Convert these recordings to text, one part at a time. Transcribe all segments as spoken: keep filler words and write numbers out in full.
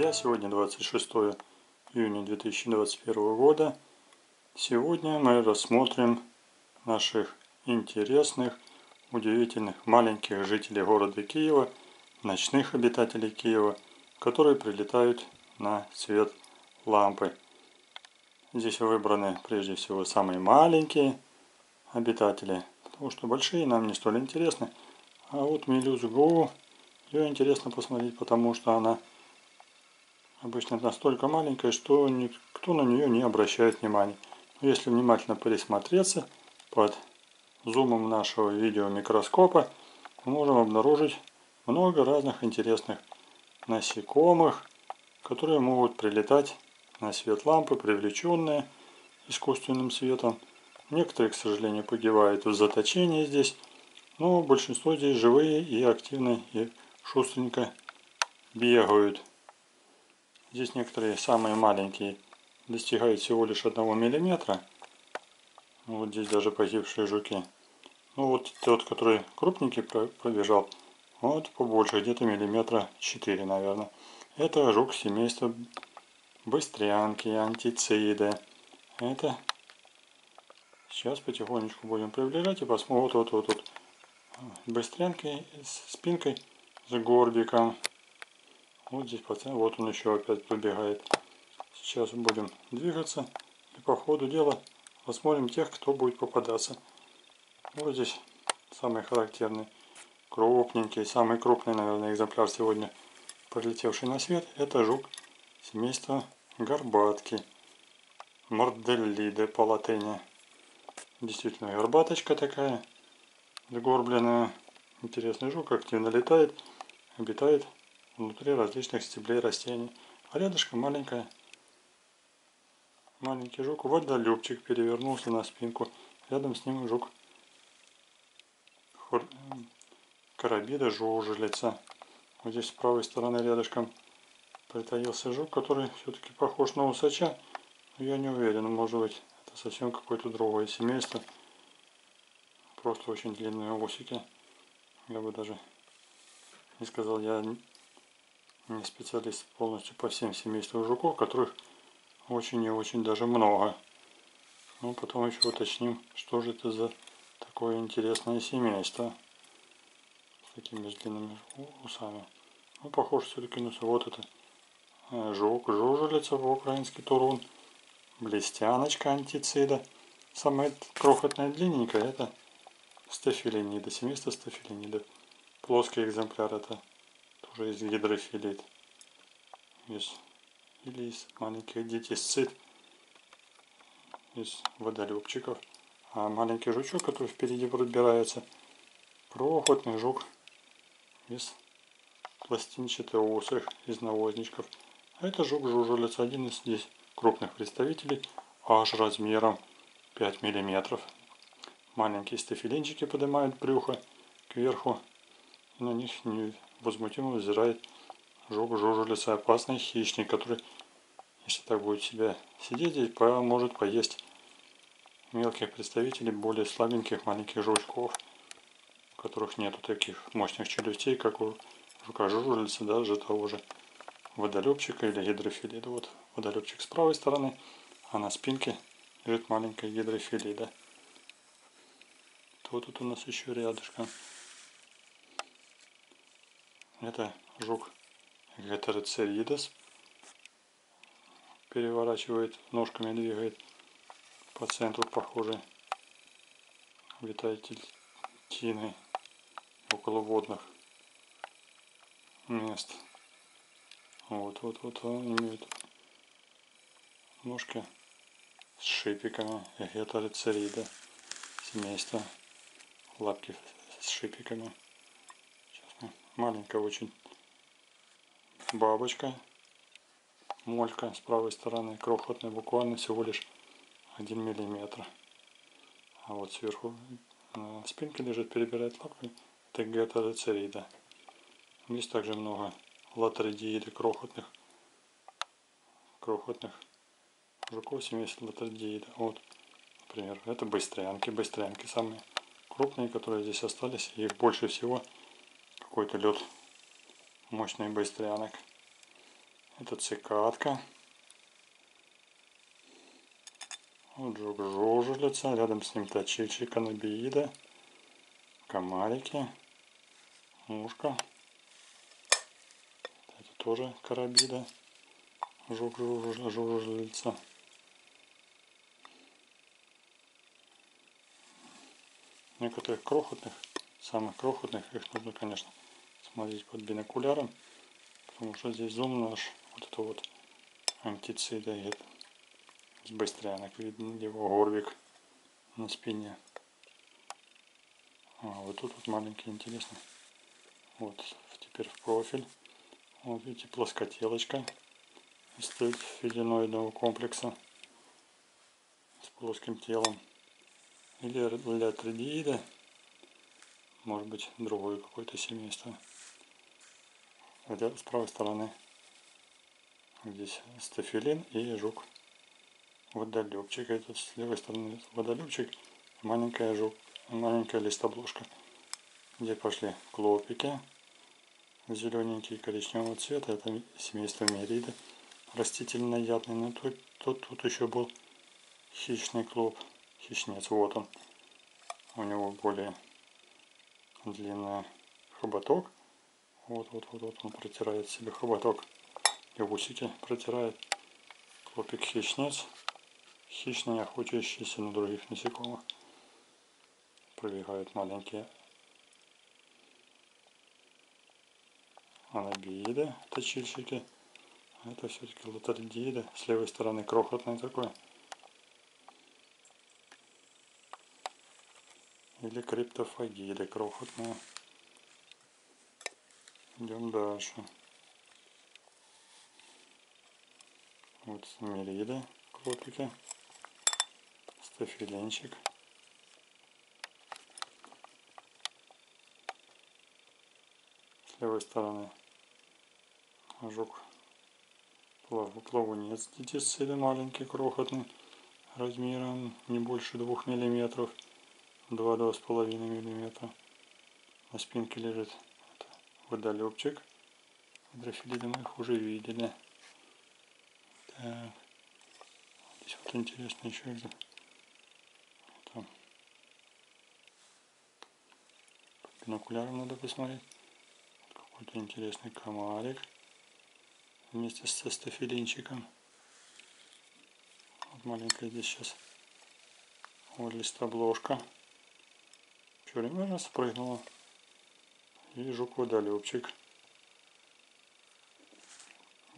друзья, сегодня двадцать шестое июня две тысячи двадцать первого года. Сегодня мы рассмотрим наших интересных, удивительных маленьких жителей города Киева, ночных обитателей Киева, которые прилетают на свет лампы. Здесь выбраны прежде всего самые маленькие обитатели, потому что большие нам не столь интересны. А вот мелюзгу, ее интересно посмотреть, потому что она обычно настолько маленькая, что никто на нее не обращает внимания. Но если внимательно присмотреться под зумом нашего видеомикроскопа, мы можем обнаружить много разных интересных насекомых, которые могут прилетать на свет лампы, привлеченные искусственным светом. Некоторые, к сожалению, погибают в заточении здесь, но большинство здесь живые и активны, и шустренько бегают. Здесь некоторые самые маленькие достигают всего лишь одного миллиметра. Вот здесь даже погибшие жуки. Ну вот тот, который крупненький пробежал, вот побольше, где-то миллиметра четыре, наверное. Это жук семейства быстрянки, антициды. Это сейчас потихонечку будем приближать и посмотрим. Вот, вот, вот, вот. Быстрянки с спинкой, с горбиком. Вот здесь пацан, вот он еще опять пробегает. Сейчас будем двигаться и по ходу дела посмотрим тех, кто будет попадаться. Вот здесь самый характерный, крупненький, самый крупный, наверное, экземпляр сегодня прилетевший на свет. Это жук семейства горбатки, Морделлидаe по латыни. Действительно горбаточка такая, сгорбленная. Интересный жук, активно летает, обитает внутри различных стеблей растений. А рядышком маленькая, маленький жук, водолюбчик, перевернулся на спинку. Рядом с ним жук Хор... карабида жужелица. Вот здесь с правой стороны рядышком притаился жук, который все-таки похож на усача. Но я не уверен, может быть это совсем какое-то другое семейство. Просто очень длинные усики. Я бы даже не сказал, я не специалист полностью по всем семействам жуков, которых очень и очень даже много. Ну, потом еще уточним, что же это за такое интересное семейство с такими длинными усами. Ну, похоже все-таки на вот это жук, жужелица по-украински турун, блестяночка антицида. Самая крохотная длинненькая это стафилинида, семейство стафилинида. Плоский экземпляр это тоже из гидрофилид, из, или из маленьких дитисцид, из водолюбчиков. А маленький жучок, который впереди пробирается, крохотный жук из пластинчатоусых, из навозничков. А это жук-жужелица, один из здесь крупных представителей, аж размером пять миллиметров. Маленькие стафилинчики поднимают брюхо кверху, и на них не возмутимо взирает жук-жужелица, опасный хищник, который, если так будет себя сидеть здесь, может поесть мелких представителей более слабеньких маленьких жучков, у которых нету таких мощных челюстей, как у жука-жужелицы, даже того же водолюбчика или гидрофилида. Вот водолюбчик с правой стороны, а на спинке лежит маленькая гидрофилида. Кто тут у нас еще рядышком? Это жук Heteroceridae, переворачивает ножками, двигает по центру, похожий обитатель тины околоводных мест. Вот, вот, вот он имеет ножки с шипиками, Heteroceridae, семейство, лапки с шипиками. Маленькая очень бабочка, молька с правой стороны, крохотная, буквально всего лишь один миллиметр. А вот сверху на спинке лежит, перебирает лапкой, Heteroceridae. Есть также много латридииды, крохотных, крохотных жуков семейства латридиида. Вот, например, это быстрянки, быстрянки самые крупные, которые здесь остались, их больше всего. Какой-то лед мощный быстрянок. Это цикадка. Вот жук-жужелица. Рядом с ним точильчики, канабииды, комарики, мушка. Это тоже карабида. Жук-жужелица. Некоторых крохотных, самых крохотных, их нужно, конечно, смотреть под бинокуляром, потому что здесь зум наш, вот это вот Антицида, с быстрянок видно его горбик на спине. А вот тут вот маленький интересный. Вот теперь в профиль. Вот видите, плоскотелочка из стафилиноидного комплекса с плоским телом. Или Латридиида, может быть, другое какое-то семейство. Хотя с правой стороны здесь стафилин и жук водолюбчик, а тут с левой стороны водолюбчик, маленькая жук, маленькая листобложка, где пошли клопики зелененькие, коричневого цвета, это семейство Мириды, растительноядный. Но тут, тут, тут еще был хищный клоп. Хищнец, вот он. У него более длинный хоботок. Вот-вот-вот он протирает себе хоботок. И усики протирает. Клопик-хищнец. Хищный, охотящийся на других насекомых. Пробегают маленькие анабииды, точильщики. Это все-таки латридииды. С левой стороны крохотный такой. Или криптофагиды крохотные. Идем дальше. Вот мириды, клопики, стафилинчик. С левой стороны жук плавунец дитисциды, маленький, крохотный, размером не больше двух миллиметров. два-два с половиной миллиметра. На спинке лежит водолюбчик. Гидрофилиды мы их уже видели. Так. Здесь вот интересно еще это. Там. Под бинокуляром надо посмотреть. Какой-то интересный комарик. Вместе со стафилинчиком. Вот маленькая здесь сейчас. Вот листобложка. Все время раз спрыгнула. И жук-водолюбчик.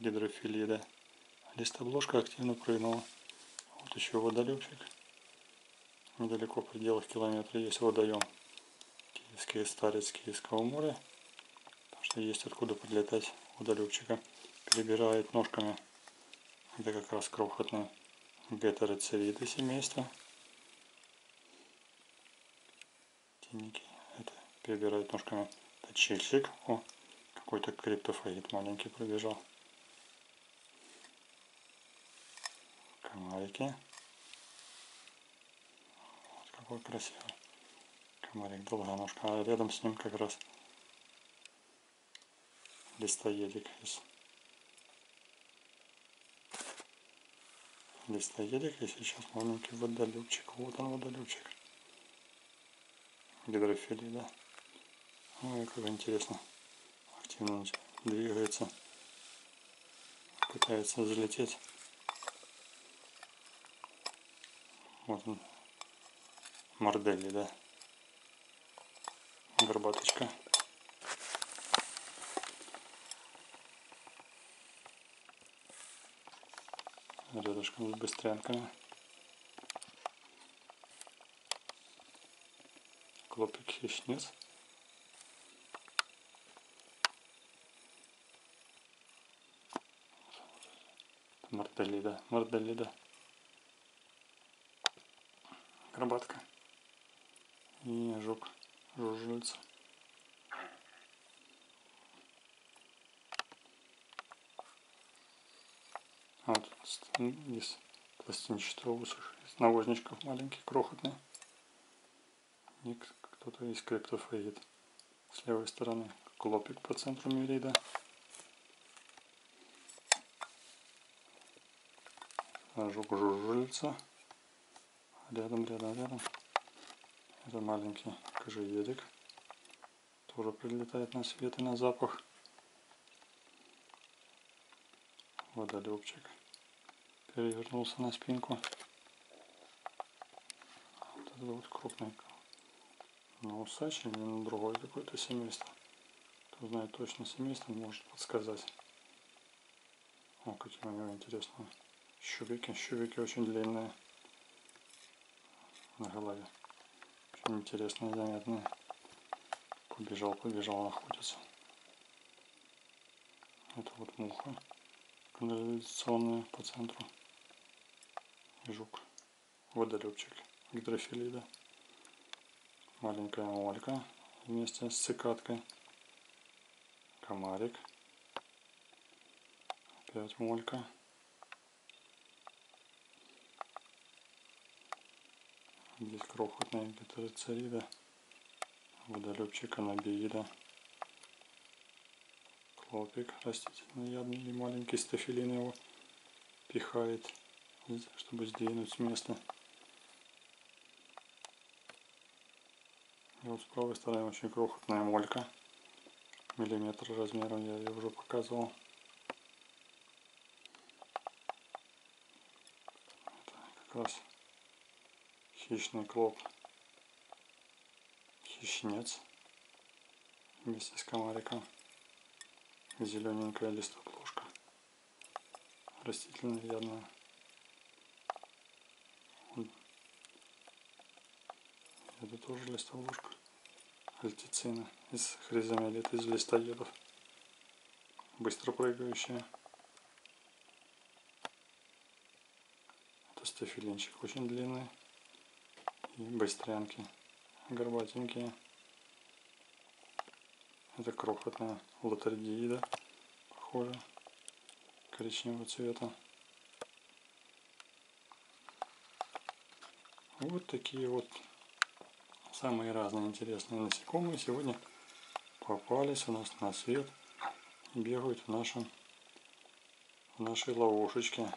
Гидрофилида. Листобложка активно прыгнула. Вот еще водолюбчик. Недалеко в пределах километра есть водоем. Киевский старец Киевского моря. Потому что есть откуда подлетать водолюбчика. Перебирает ножками. Это как раз крохотное гетероцериды семейство. Это перебирает ножками точильщик. О, какой-то криптофагит маленький пробежал. Комарики. Вот какой красивый комарик, долгоножка. А рядом с ним как раз листоедик из листоедик и сейчас маленький водолюбчик. Вот он, водолюбчик. Гидрофилида. Ой, как интересно. Активно двигается. Пытается залететь. Вот он. Морделлида. Горбаточка. Рядышком с быстрянками. Клопик-хищнец. Морделлида. Морделлида. Горбатка. И жук. Жужелица. А вот из пластинчатого усыша, из навозничков маленький, крохотный. Кто-то из криптофагид. С левой стороны клопик по центру мирида. жук-жужелица. Рядом, рядом, рядом. Это маленький кожеедик. Тоже прилетает на свет и на запах. Водолюбчик перевернулся на спинку. Вот это вот крупный. Но усач или на другой какой-то семейство. Кто знает точно семейство, может подсказать. О, какие у него интересные щупики. Щупики очень длинные на голове. Очень интересные, занятные. Побежал, побежал, охотится. Это вот муха канализационная по центру. И жук. Водолюбчик. Гидрофилида. Маленькая молька вместе с цикадкой. Комарик. Опять молька. Здесь крохотная гетероцерида. Водолюбчик, анабиида. Клопик растительноядный и маленький стафилин его пихает, чтобы сдвинуть с места. И вот с правой стороны очень крохотная молька. Миллиметр размером, я ее уже показывал. Это как раз хищный клоп. Хищнец. Вместе с комариком. Зелененькая листоплошка. Растительноядная. Это тоже листовушка. Альтицина из хризомелит, из листоедов. Быстро прыгающая. Это стафилинчик очень длинный. И быстрянки. Горбатенькие. Это крохотная латридиида. Похоже. Коричневого цвета. Вот такие вот самые разные интересные насекомые сегодня попались у нас на свет и бегают в, нашем, в нашей ловушечке.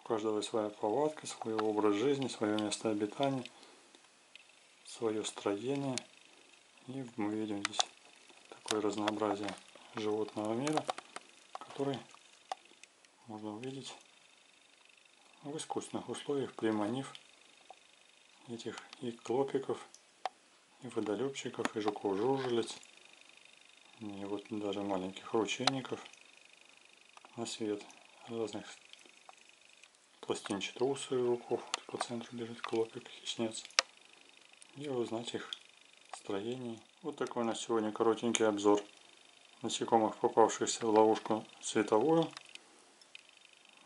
У каждого своя повадка, свой образ жизни, свое место обитания, свое строение. И мы видим здесь такое разнообразие животного мира, который можно увидеть в искусственных условиях, приманив этих и клопиков, и водолюбчиков, и жуков-жужелиц, и вот даже маленьких ручейников на свет разных пластинчатрусов и жуков. По центру лежит клопик, хищнец. И узнать их строение. Вот такой у нас сегодня коротенький обзор насекомых, попавшихся в ловушку световую.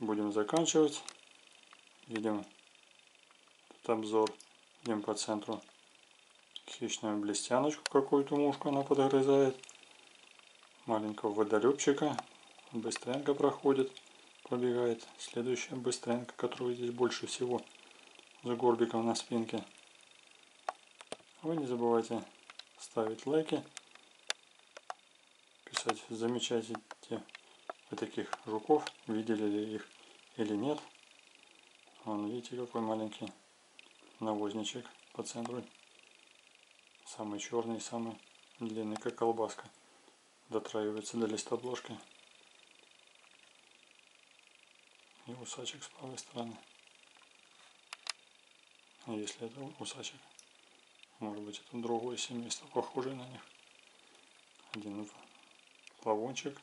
Будем заканчивать. Видим этот обзор. Идем по центру хищную блестяночку, какую-то мушку она подгрызает. Маленького водолюбчика. Быстрянка проходит, пробегает. Следующая быстрянка, которую здесь больше всего, за горбиком на спинке. Вы не забывайте ставить лайки, писать, замечайте вы таких жуков, видели ли их или нет. Вон, видите, какой маленький навозничек по центру, самый черный, самый длинный, как колбаска, дотраивается до листопложки. И усачек с правой стороны, а если это усачек, может быть, это другое семейство, похожее на них. Один плавончик.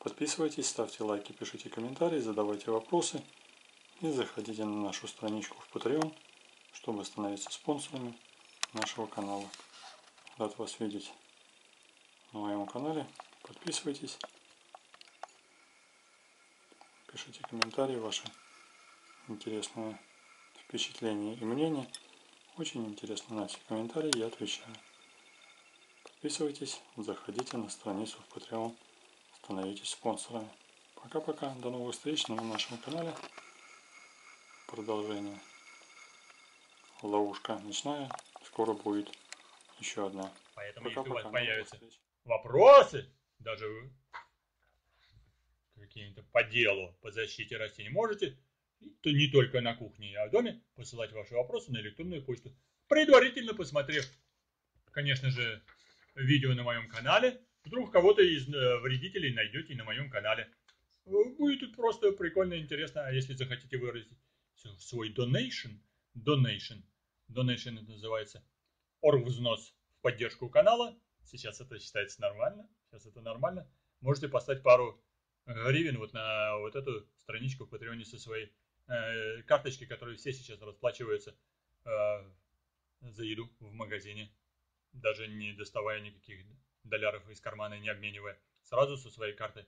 Подписывайтесь, ставьте лайки, пишите комментарии, задавайте вопросы и заходите на нашу страничку в Patreon, чтобы становиться спонсорами нашего канала. Рад вас видеть на моем канале. Подписывайтесь. Пишите комментарии, ваши интересные впечатления и мнения. Очень интересно на все комментарии, я отвечаю. Подписывайтесь, заходите на страницу в Patreon, становитесь спонсорами. Пока-пока, до новых встреч на нашем канале. Продолжение. Ловушка ночная, скоро будет еще одна. Поэтому, пока, если пока, у вас появятся вопросы, даже вы... какие-то по делу по защите растений, можете не только на кухне, а в доме посылать ваши вопросы на электронную почту. Предварительно посмотрев, конечно же, видео на моем канале. Вдруг кого-то из вредителей найдете на моем канале. Будет просто прикольно, интересно. А если захотите выразить свой donation, donation, donation это называется, оргвзнос в поддержку канала. Сейчас это считается нормально. Сейчас это нормально. Можете поставить пару гривен вот на вот эту страничку в Patreon со своей э, карточки, которые все сейчас расплачиваются э, за еду в магазине, даже не доставая никаких долларов из кармана, не обменивая, сразу со своей карты.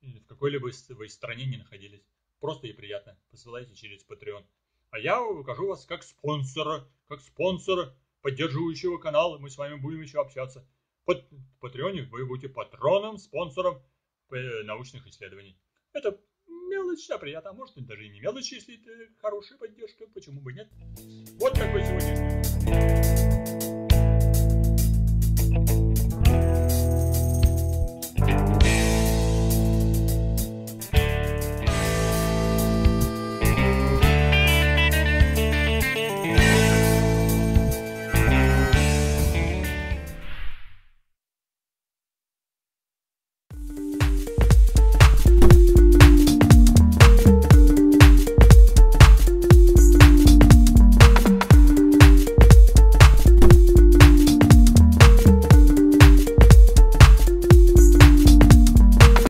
В какой-либо вы стране не находились. Просто и приятно. Посылайте через Patreon. А я укажу вас как спонсора, как спонсора поддерживающего канала. Мы с вами будем еще общаться. Под Patreon вы будете патроном, спонсором научных исследований. Это мелочь, а приятно. А может, даже и не мелочь, если это хорошая поддержка. Почему бы нет? Вот такой сегодня.